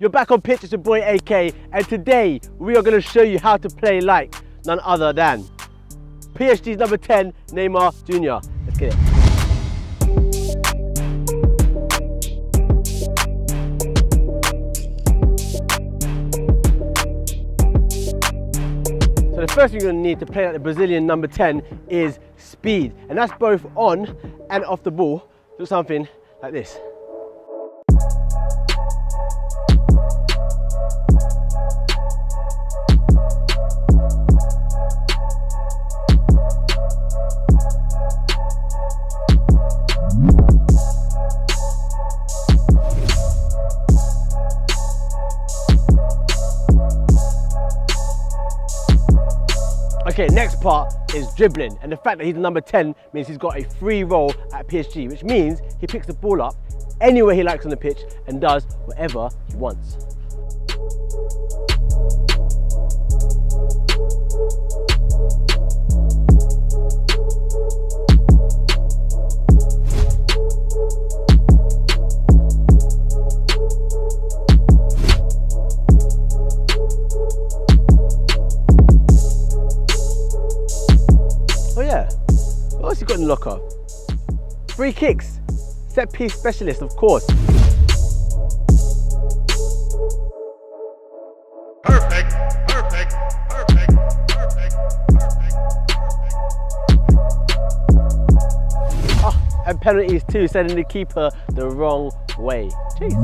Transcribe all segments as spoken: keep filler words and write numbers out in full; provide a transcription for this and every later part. You're back on pitch, it's your boy A K, and today we are going to show you how to play like none other than P S G's number ten, Neymar Junior Let's get it. So the first thing you're going to need to play like the Brazilian number ten is speed, and that's both on and off the ball. Do something like this. Okay, next part is dribbling, and the fact that he's number ten means he's got a free role at P S G, which means he picks the ball up anywhere he likes on the pitch and does whatever he wants. What else you got in the locker? Free kicks, set piece specialist, of course. Perfect, perfect, perfect, perfect, perfect, perfect. Oh, and penalties too, sending the keeper the wrong way. Jeez.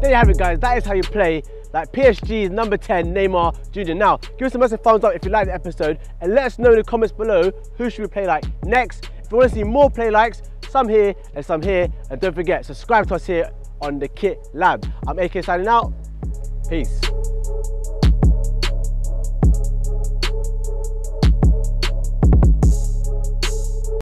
There you have it, guys. That is how you play like P S G's number ten, Neymar Junior Now, give us a massive thumbs up if you like the episode, and let us know in the comments below who should we play like next. If you want to see more play likes, some here and some here, and don't forget, subscribe to us here on The Kit Lab. I'm A K signing out. Peace.